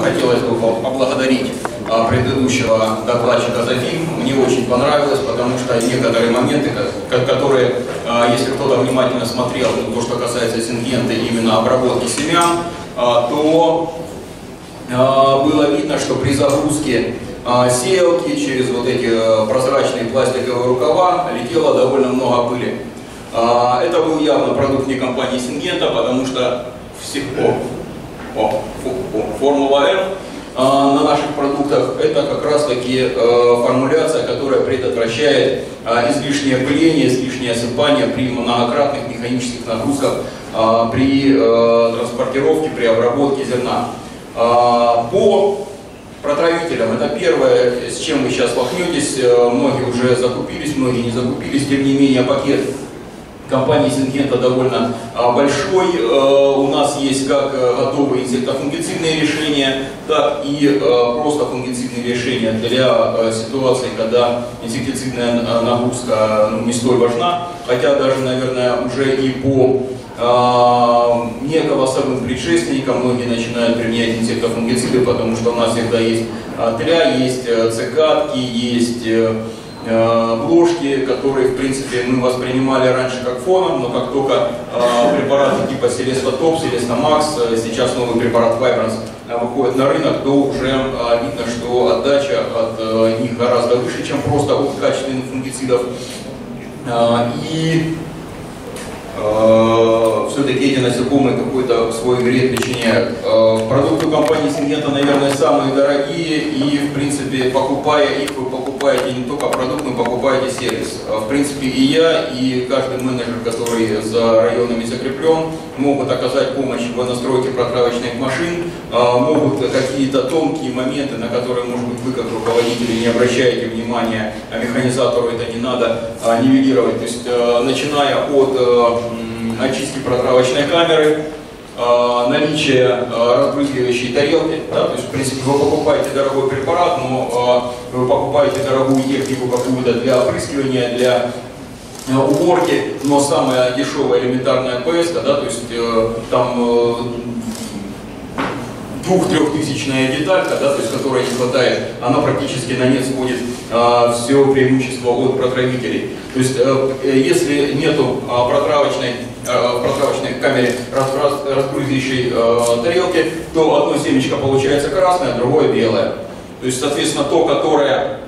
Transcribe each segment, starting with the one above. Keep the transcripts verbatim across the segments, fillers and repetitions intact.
хотелось бы поблагодарить предыдущего докладчика за фильм. Мне очень понравилось, потому что некоторые моменты, которые, если кто-то внимательно смотрел, то, что касается Сингента, именно обработки семян, то было видно, что при загрузке сеялки через вот эти прозрачные пластиковые рукава летело довольно много пыли. Это был явно продукт не компании Сингента, потому что всего Формула М на наших продуктах — это как раз таки формуляция, которая предотвращает излишнее пыление, излишнее осыпание при многократных механических нагрузках, при транспортировке, при обработке зерна. По протравителям это первое, с чем вы сейчас столкнетесь. Многие уже закупились, многие не закупились, тем не менее пакет компании Сингента довольно большой. У нас есть как готовые инсектофунгицидные решения, так и просто фунгицидные решения для ситуации, когда инсектицидная нагрузка не столь важна, хотя даже, наверное, уже и по неголосовым предшественникам многие начинают применять инсектофунгициды, потому что у нас всегда есть тля, есть цикадки, есть ложки, которые, в принципе, мы воспринимали раньше как фоном, но как только э, препараты типа селеста топ, селеста макс, сейчас новый препарат Вайбранс выходит на рынок, то уже э, видно, что отдача от э, них гораздо выше, чем просто от качественных фунгицидов. Э, и э, все-таки эти насекомые какой-то свой вред причиняют. Э, продукты компании Сингента, наверное, самые дорогие, и, в принципе, покупая их, вы покупаете не только продукт, но покупаете сервис. В принципе, и я, и каждый менеджер, который за районами закреплен, могут оказать помощь в настройке протравочных машин, могут какие-то тонкие моменты, на которые, может быть, вы как руководители не обращаете внимания, а механизатору это не надо, нивелировать. То есть, начиная от очистки протравочной камеры, наличие разбрызгивающей тарелки, да, то есть, в принципе, вы покупаете дорогой препарат, но вы покупаете дорогую технику какую-то для опрыскивания, для уборки, но самая дешевая элементарная поездка, да, то есть там двух-трехтысячная деталька, да, то есть, которая не хватает, она практически на нет сводит а, все преимущество от протравителей. То есть, а, если нету а, протравочной, а, в протравочной камере разгрузящей а, тарелки, то одно семечко получается красное, другое белое. То есть, соответственно, то, которое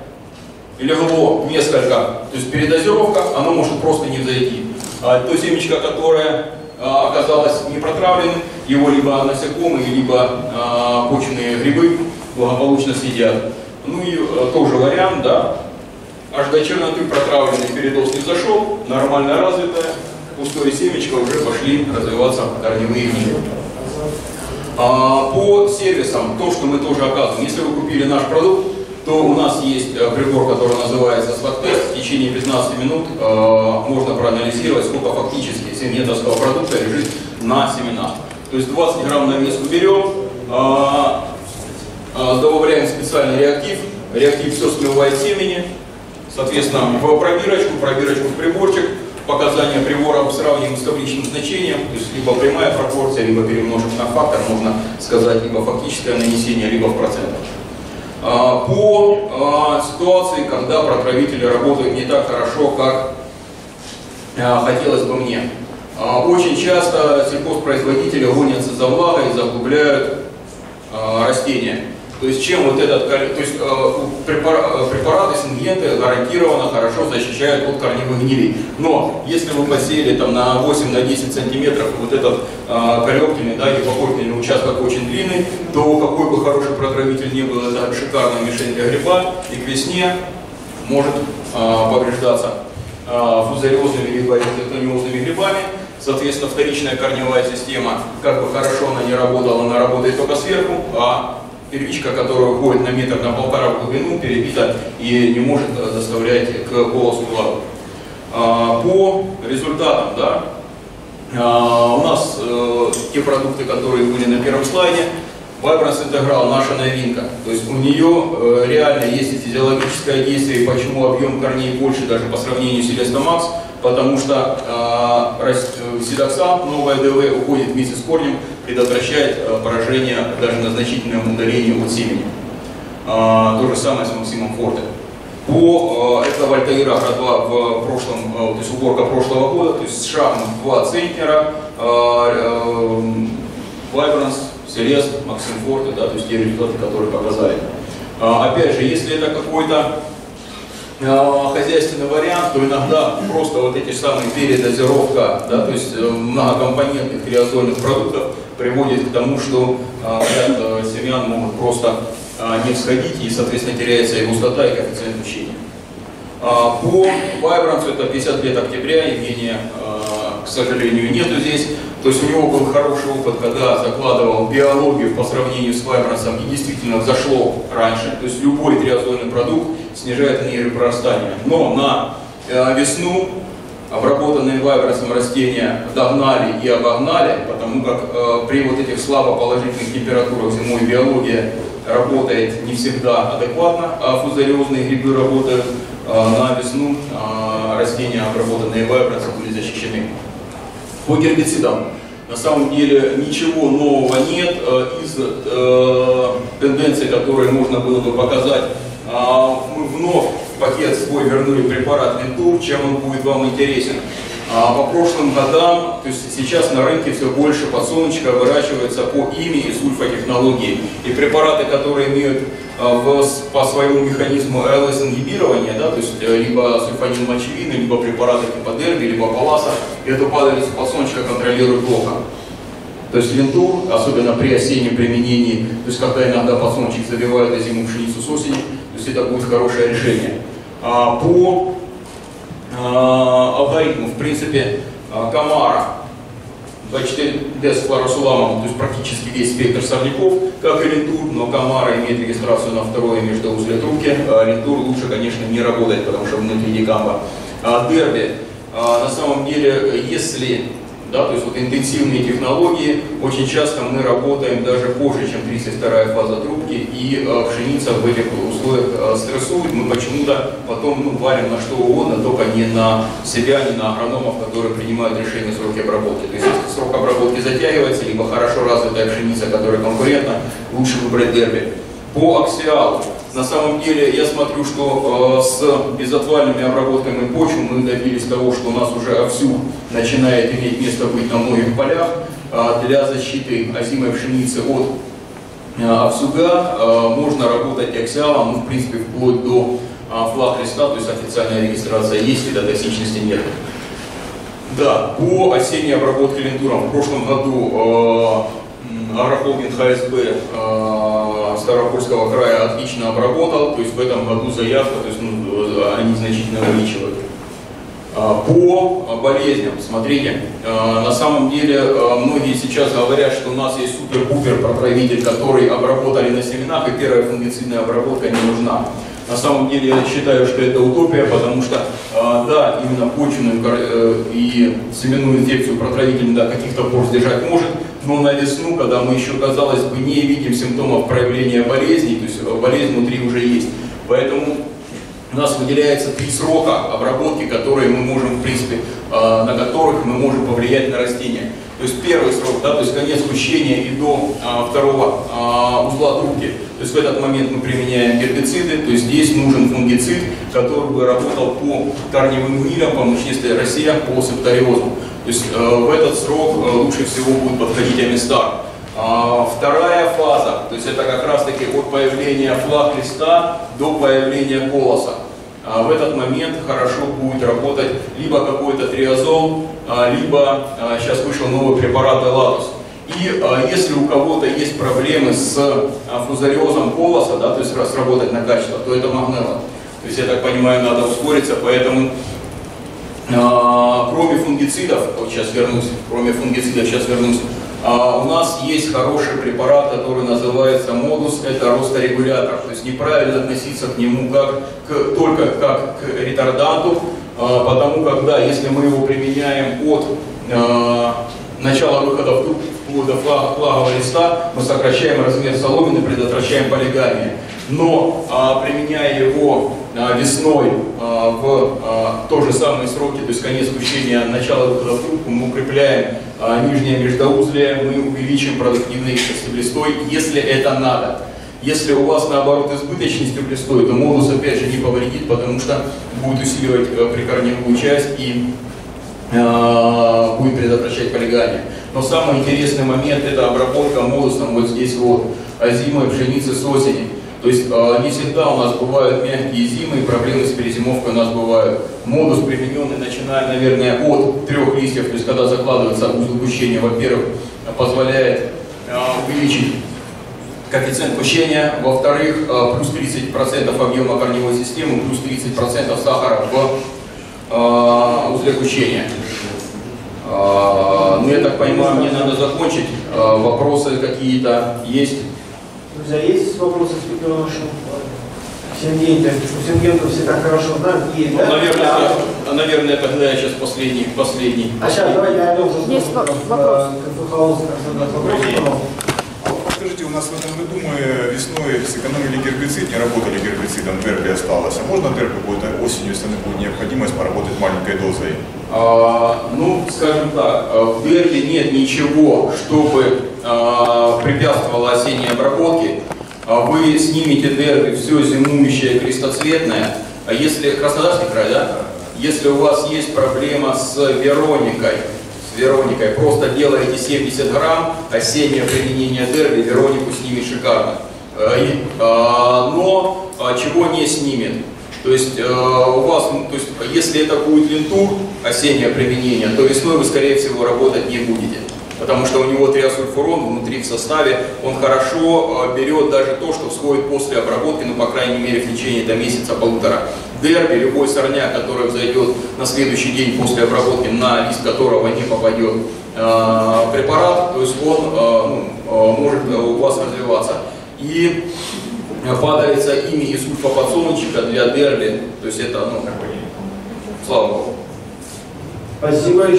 легло несколько, то есть передозировка, оно может просто не взойти. А то семечко, которое оказалось не протравленным, его либо насекомые, либо э, почвенные грибы благополучно съедят. Ну и э, тоже вариант, да. Аж до черноты протравленный передоз не зашел, нормально развитая, пустое семечко, уже пошли развиваться корневые грибы. А, по сервисам, то, что мы тоже оказываем. Если вы купили наш продукт, то у нас есть прибор, который называется сват тест. В течение пятнадцати минут э, можно проанализировать, сколько фактически сингентовского продукта лежит на семенах. То есть двадцать грамм на вес уберем, э, э, добавляем специальный реактив, реактив все смывает семени, соответственно, в пробирочку, пробирочку в приборчик, показания прибора сравниваем с табличным значением, то есть либо прямая пропорция, либо перемножить на фактор, можно сказать, либо фактическое нанесение, либо в процентах. По ситуации, когда протравители работают не так хорошо, как хотелось бы мне. Очень часто сельхозпроизводители гонятся за влагой и заглубляют растения. То есть, чем вот этот, то есть препараты Сингенты гарантированно хорошо защищают от корневых гнилей. Но если вы посеяли там на восемь-десять сантиметров вот этот э, корректильный, да, гипокорпельный участок очень длинный, то какой бы хороший протравитель ни был, это шикарная мишень для гриба, и к весне может э, повреждаться э, фузариозными либо эктониозными грибами. Соответственно, вторичная корневая система, как бы хорошо она ни работала, она работает только сверху, а первичка, которая уходит на метр, на полтора в глубину, перебита и не может доставлять к полосу влагу. По результатам, да, у нас те продукты, которые были на первом слайде, Вайбранс Интеграл — наша новинка. То есть у нее реально есть физиологическое действие, и почему объем корней больше даже по сравнению с селестом макс, потому что седоксант, новое ДВ уходит вместе с корнем, предотвращает поражение даже на значительном удалении от семени. То же самое с Максимом Форте. По, это Вальтаира в прошлом, то есть уборка прошлого года, то есть шагом два центнера, Вайбранс, Селест, Максим Форте, да, то есть те результаты, которые показали. Опять же, если это какой-то хозяйственный вариант, то иногда просто вот эти самые передозировка, да, то есть многокомпонентных криозольных продуктов приводит к тому, что ряд семян могут просто не всходить и, соответственно, теряется и густота, и коэффициент учения. По Вайбрансу это пятьдесят лет октября, Евгения, к сожалению, нету здесь. То есть у него был хороший опыт, когда закладывал биологию по сравнению с Вайбрансом и действительно зашло раньше. То есть любой триазольный продукт снижает энергию прорастания. Но на весну обработанные Вайбрансом растения догнали и обогнали, потому как при вот этих слабо положительных температурах зимой биология работает не всегда адекватно, а фузариозные грибы работают. На весну растения, обработанные Вайбрансом, были защищены. По гербицидам на самом деле ничего нового нет. Из э, тенденций, которые можно было бы показать, э, мы вновь в пакет свой вернули препарат Ретур. Чем он будет вам интересен? А по прошлым годам, то есть сейчас на рынке все больше подсолнечка выращивается по ими и сульфотехнологии. И препараты, которые имеют в, по своему механизму эл эс-ингибирования, да, то есть либо сульфанил мочевины, либо препараты типа Дерби, либо Паласа, эту падалицу подсолнечка контролируют плохо. То есть Ретур, особенно при осеннем применении, то есть когда иногда подсолнечник забивает на зиму пшеницу с осени, то есть это будет хорошее решение. А по алгоритму, в принципе, Камара, сват тест флоросуламом, то есть практически весь спектр сорняков, как и Ретур, но Камара имеет регистрацию на второе междоузле трубки, а Ретур лучше, конечно, не работает, потому что внутри декамба. Дерби, на самом деле, если, да, то есть вот интенсивные технологии, очень часто мы работаем даже позже, чем тридцать вторая фаза трубки, и э, пшеница в этих условиях э, стрессует, мы почему-то потом ну, валим на что угодно, только не на себя, не на агрономов, которые принимают решение сроки обработки. То есть если срок обработки затягивается, либо хорошо развитая пшеница, которая конкурентна, лучше выбрать Дерби. По Аксиалу. На самом деле, я смотрю, что э, с безотвальными обработками почвы мы добились того, что у нас уже овсю начинает иметь место быть на многих полях. Э, для защиты озимой пшеницы от э, овсюга э, можно работать аксиалом, ну, в принципе, вплоть до э, флаг-листа, то есть официальная регистрация есть, когда токсичности нет. Да, по осенней обработке лентуром в прошлом году э, Арахолкин ХСБ э, Ставропольского края отлично обработал, то есть в этом году заявка, то есть ну, они значительно увеличивают. По болезням, смотрите, э, на самом деле э, многие сейчас говорят, что у нас есть супер-пупер протравитель, который обработали на семенах, и первая фунгицидная обработка не нужна. На самом деле я считаю, что это утопия, потому что, э, да, именно почвенную э, и семенную инфекцию протравитель до да, каких-то пор сдержать может, но на весну, когда мы еще, казалось бы, не видим симптомов проявления болезни, то есть болезнь внутри уже есть. Поэтому у нас выделяется три срока обработки, которые мы можем, в принципе, э, на которых мы можем повлиять на растения. То есть первый срок, да, то есть конец кущения и до э, второго э, узла трубки. То есть в этот момент мы применяем гербициды, то есть здесь нужен фунгицид, который бы работал по корневым гнилям, по мучнистой росе, по септориозу. То есть э, в этот срок э, лучше всего будет подходить Амистар. А, вторая фаза, то есть это как раз таки от появления флаг-листа до появления колоса. А, в этот момент хорошо будет работать либо какой-то триазол, а, либо а, сейчас вышел новый препарат ЭЛАТОС. И а, если у кого-то есть проблемы с а, фузариозом колоса, да, то есть раз работать на качество, то это Магнелло. То есть, я так понимаю, надо ускориться, поэтому а, кроме фунгицидов, вот сейчас вернусь, кроме фунгицидов сейчас вернусь, а, у нас есть хороший препарат, который называется МОДУС, это росторегулятор. То есть неправильно относиться к нему как, к, только как к ретарданту, а, потому как, да, если мы его применяем от а, начала выхода в трубку, до флагового листа, мы сокращаем размер соломины, предотвращаем полигамию. Но а, применяя его весной в тоже самые сроки, то есть конец включения, начало выхода в трубку, мы укрепляем нижнее междоузлие, мы увеличим продуктивный стеблестой, если это надо. Если у вас наоборот избыточный стеблестой, то МОДУС опять же не повредит, потому что будет усиливать прикорневую часть и будет предотвращать полегание. Но самый интересный момент — это обработка МОДУСом вот здесь вот зимой пшеницы с осени. То есть не всегда у нас бывают мягкие зимы, и проблемы с перезимовкой у нас бывают. МОДУС примененный, начиная, наверное, от трех листьев, то есть когда закладывается узел кущения, во-первых, позволяет увеличить коэффициент кущения, во-вторых, плюс тридцать процентов объема корневой системы, плюс тридцать процентов сахара в узле кущения. Ну, я так понимаю, мне надо закончить. Вопросы какие-то есть? Друзья, есть вопросы с Петровичем? Сингента. У Сингента все так хорошо знают. Есть, ну, да? Наверное, а, наверное, тогда я сейчас последний. последний. А сейчас давайте я уже задам вопрос. Подскажите, у нас в этом году мы весной сэкономили гербицид, не работали гербицидом, Дерби осталось. А можно Дерби будет осенью, если будет необходимость, поработать маленькой дозой? А, ну, скажем так, в Дерби нет ничего, чтобы препятствовало осенней обработке. Вы снимете Дерби все зимующее крестоцветное. Если Краснодарский край, да? Если у вас есть проблема с Вероникой, с Вероникой, просто делаете семьдесят грамм, осеннее применение Дерби, Веронику снимет шикарно. Но чего не снимет? То есть у вас, то есть, если это будет лентур, осеннее применение, то весной вы, скорее всего, работать не будете. Потому что у него триосульфурон внутри в составе, он хорошо берет даже то, что всходит после обработки, ну, по крайней мере, в течение до месяца-полутора. Дерби, любой сорняк, который взойдет на следующий день после обработки, на лист которого не попадет э, препарат, то есть он э, может у вас развиваться. И падается имя и сульфоподсолнечника для Дерби, то есть это, ну, слава богу. Спасибо.